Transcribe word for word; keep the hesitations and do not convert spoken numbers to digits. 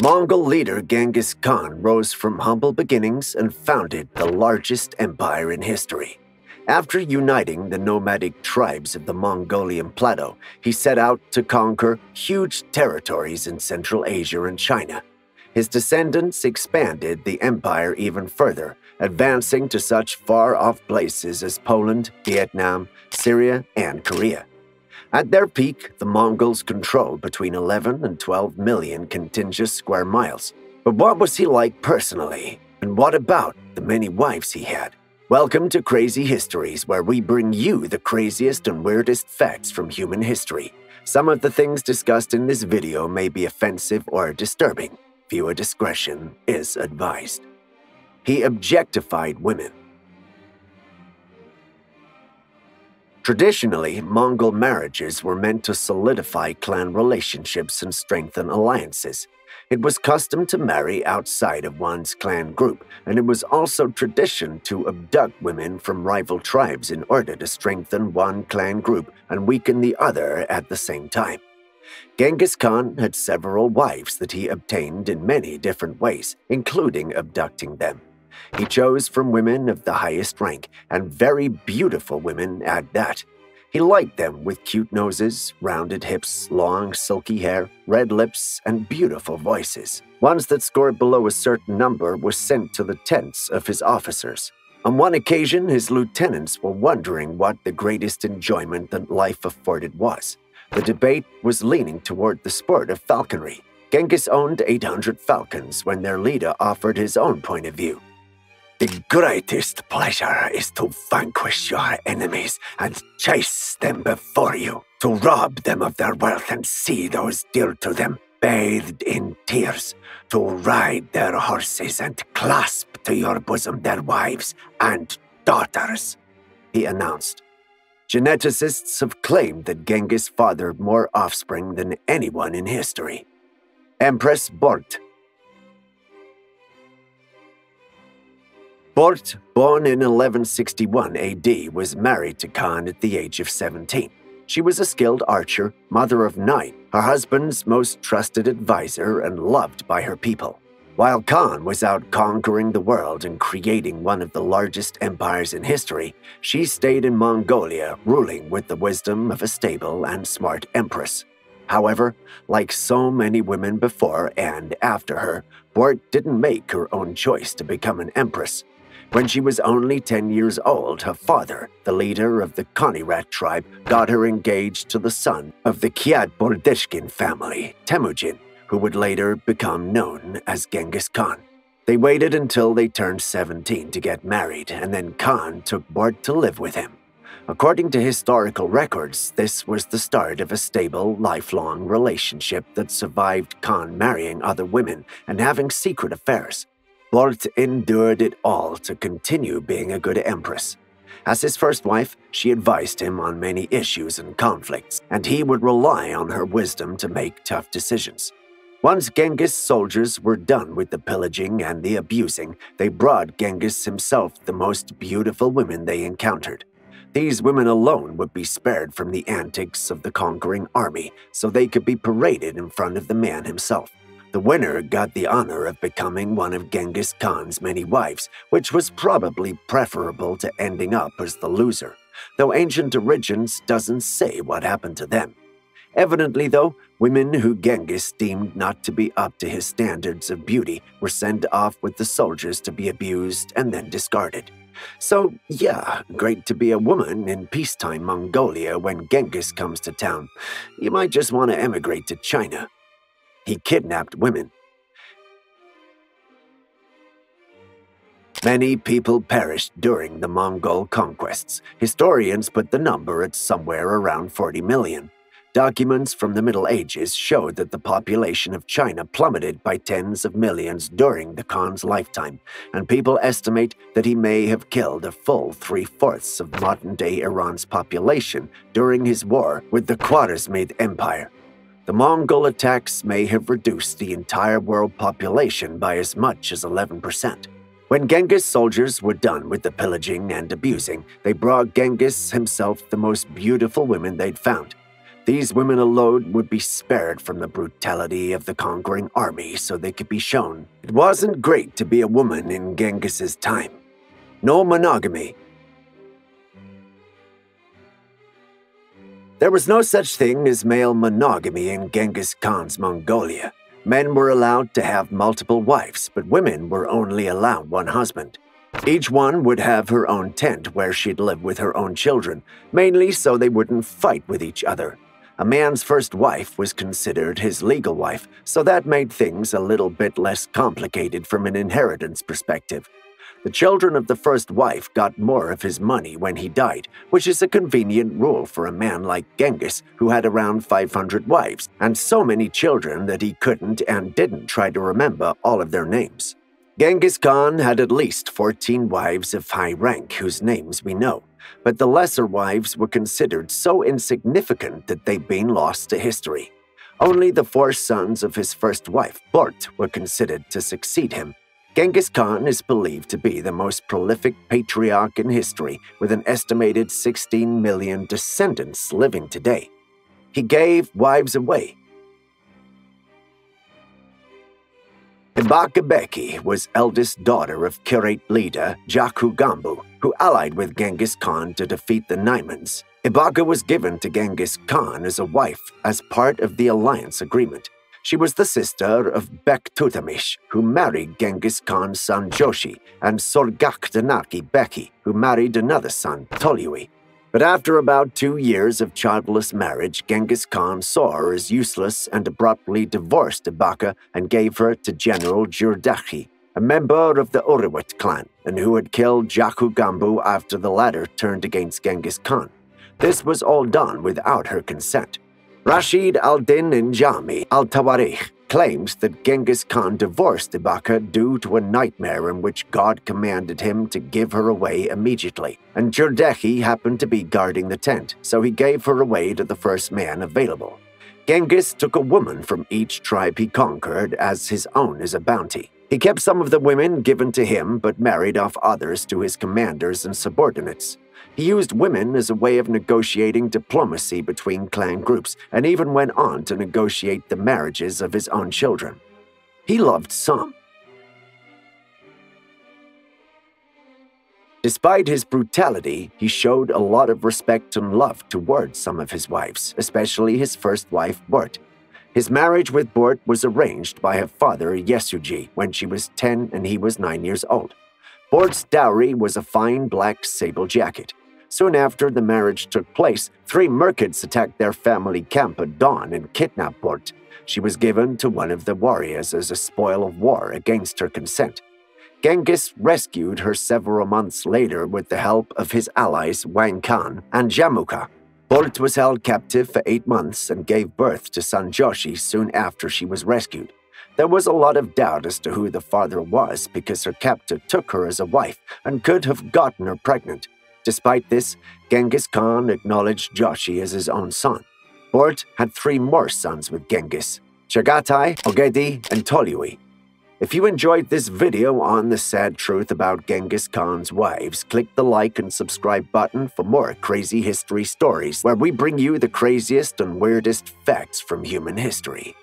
Mongol leader Genghis Khan rose from humble beginnings and founded the largest empire in history. After uniting the nomadic tribes of the Mongolian plateau, he set out to conquer huge territories in Central Asia and China. His descendants expanded the empire even further, advancing to such far-off places as Poland, Vietnam, Syria, and Korea. At their peak, the Mongols controlled between eleven and twelve million contiguous square miles. But what was he like personally? And what about the many wives he had? Welcome to Crazy Histories, where we bring you the craziest and weirdest facts from human history. Some of the things discussed in this video may be offensive or disturbing. Viewer discretion is advised. He objectified women. Traditionally, Mongol marriages were meant to solidify clan relationships and strengthen alliances. It was custom to marry outside of one's clan group, and it was also tradition to abduct women from rival tribes in order to strengthen one clan group and weaken the other at the same time. Genghis Khan had several wives that he obtained in many different ways, including abducting them. He chose from women of the highest rank, and very beautiful women at that. He liked them with cute noses, rounded hips, long silky hair, red lips, and beautiful voices. Ones that scored below a certain number were sent to the tents of his officers. On one occasion, his lieutenants were wondering what the greatest enjoyment that life afforded was. The debate was leaning toward the sport of falconry. Genghis owned eight hundred falcons when their leader offered his own point of view. The greatest pleasure is to vanquish your enemies and chase them before you, to rob them of their wealth and see those dear to them bathed in tears, to ride their horses and clasp to your bosom their wives and daughters, he announced. Geneticists have claimed that Genghis fathered more offspring than anyone in history. Empress Borte. Borte, born in eleven sixty-one A D, was married to Khan at the age of seventeen. She was a skilled archer, mother of nine, her husband's most trusted advisor, and loved by her people. While Khan was out conquering the world and creating one of the largest empires in history, she stayed in Mongolia, ruling with the wisdom of a stable and smart empress. However, like so many women before and after her, Borte didn't make her own choice to become an empress. When she was only ten years old, her father, the leader of the Khonghrat tribe, got her engaged to the son of the Kiyat Boldeshkin family, Temujin, who would later become known as Genghis Khan. They waited until they turned seventeen to get married, and then Khan took Borte to live with him. According to historical records, this was the start of a stable, lifelong relationship that survived Khan marrying other women and having secret affairs. Borte endured it all to continue being a good empress. As his first wife, she advised him on many issues and conflicts, and he would rely on her wisdom to make tough decisions. Once Genghis' soldiers were done with the pillaging and the abusing, they brought Genghis himself the most beautiful women they encountered. These women alone would be spared from the antics of the conquering army, so they could be paraded in front of the man himself. The winner got the honor of becoming one of Genghis Khan's many wives, which was probably preferable to ending up as the loser, though ancient origins doesn't say what happened to them. Evidently, though, women who Genghis deemed not to be up to his standards of beauty were sent off with the soldiers to be abused and then discarded. So, yeah, great to be a woman in peacetime Mongolia when Genghis comes to town. You might just want to emigrate to China. He kidnapped women. Many people perished during the Mongol conquests. Historians put the number at somewhere around forty million. Documents from the Middle Ages showed that the population of China plummeted by tens of millions during the Khan's lifetime, and people estimate that he may have killed a full three-fourths of modern-day Iran's population during his war with the Khwarezmid Empire. The Mongol attacks may have reduced the entire world population by as much as eleven percent. When Genghis' soldiers were done with the pillaging and abusing, they brought Genghis himself the most beautiful women they'd found. These women alone would be spared from the brutality of the conquering army so they could be shown it wasn't great to be a woman in Genghis's time. No monogamy. There was no such thing as male monogamy in Genghis Khan's Mongolia. Men were allowed to have multiple wives, but women were only allowed one husband. Each one would have her own tent where she'd live with her own children, mainly so they wouldn't fight with each other. A man's first wife was considered his legal wife, so that made things a little bit less complicated from an inheritance perspective. The children of the first wife got more of his money when he died, which is a convenient rule for a man like Genghis, who had around five hundred wives and so many children that he couldn't and didn't try to remember all of their names. Genghis Khan had at least fourteen wives of high rank whose names we know, but the lesser wives were considered so insignificant that they've been lost to history. Only the four sons of his first wife, Borte, were considered to succeed him. Genghis Khan is believed to be the most prolific patriarch in history, with an estimated sixteen million descendants living today. He gave wives away. Ibaka Beki was eldest daughter of Kirat leader Jaqa Gambhu, who allied with Genghis Khan to defeat the Naimans. Ibaka was given to Genghis Khan as a wife as part of the alliance agreement. She was the sister of Bektutamish, who married Genghis Khan's son Joshi, and Sorgaktanaki Beki, who married another son, Tolui. But after about two years of childless marriage, Genghis Khan saw her as useless and abruptly divorced Ibaka and gave her to General Jürchedei, a member of the Uruwet clan, and who had killed Jaqa Gambhu after the latter turned against Genghis Khan. This was all done without her consent. Rashid al-Din in Jami al-Tawarikh claims that Genghis Khan divorced Ibaka due to a nightmare in which God commanded him to give her away immediately, and Jürchedei happened to be guarding the tent, so he gave her away to the first man available. Genghis took a woman from each tribe he conquered as his own as a bounty. He kept some of the women given to him but married off others to his commanders and subordinates. He used women as a way of negotiating diplomacy between clan groups and even went on to negotiate the marriages of his own children. He loved some. Despite his brutality, he showed a lot of respect and love towards some of his wives, especially his first wife, Borte. His marriage with Borte was arranged by her father, Yesuji, when she was ten and he was nine years old. Borte's dowry was a fine black sable jacket. Soon after the marriage took place, three Merkits attacked their family camp at dawn and kidnapped Borte. She was given to one of the warriors as a spoil of war against her consent. Genghis rescued her several months later with the help of his allies Wang Khan and Jamuka. Borte was held captive for eight months and gave birth to son Joshi soon after she was rescued. There was a lot of doubt as to who the father was because her captor took her as a wife and could have gotten her pregnant. Despite this, Genghis Khan acknowledged Jochi as his own son. Borte had three more sons with Genghis: Chagatai, Ogedi, and Tolui. If you enjoyed this video on the sad truth about Genghis Khan's wives, click the like and subscribe button for more Crazy History Stories, where we bring you the craziest and weirdest facts from human history.